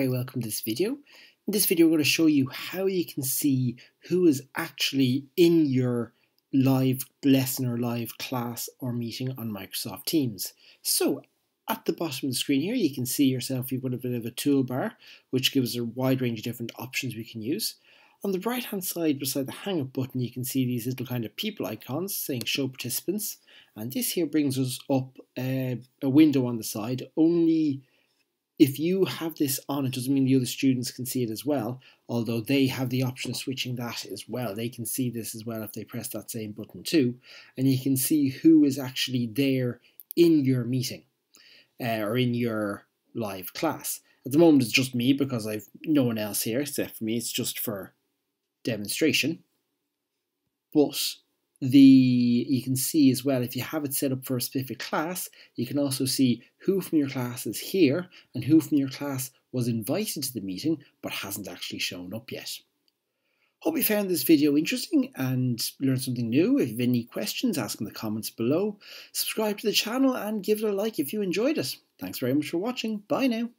very welcome to this video. In this video, we're going to show you how you can see who is actually in your live lesson or live class or meeting on Microsoft Teams. So at the bottom of the screen here, you can see yourself, you've got a bit of a toolbar, which gives a wide range of different options we can use. On the right-hand side, beside the hang-up button, you can see these little kind of people icons saying show participants. And this here brings us up a window on the side. Only if you have this on, it doesn't mean the other students can see it as well, although they have the option of switching that as well. They can see this as well if they press that same button too. And you can see who is actually there in your meeting or in your live class. At the moment, it's just me because I've no one else here except for me. It's just for demonstration, but you can see as well, if you have it set up for a specific class, you can also see who from your class is here and who from your class was invited to the meeting but hasn't actually shown up yet. Hope you found this video interesting and learned something new. If you have any questions, ask in the comments below. Subscribe to the channel and give it a like if you enjoyed it. Thanks very much for watching. Bye now.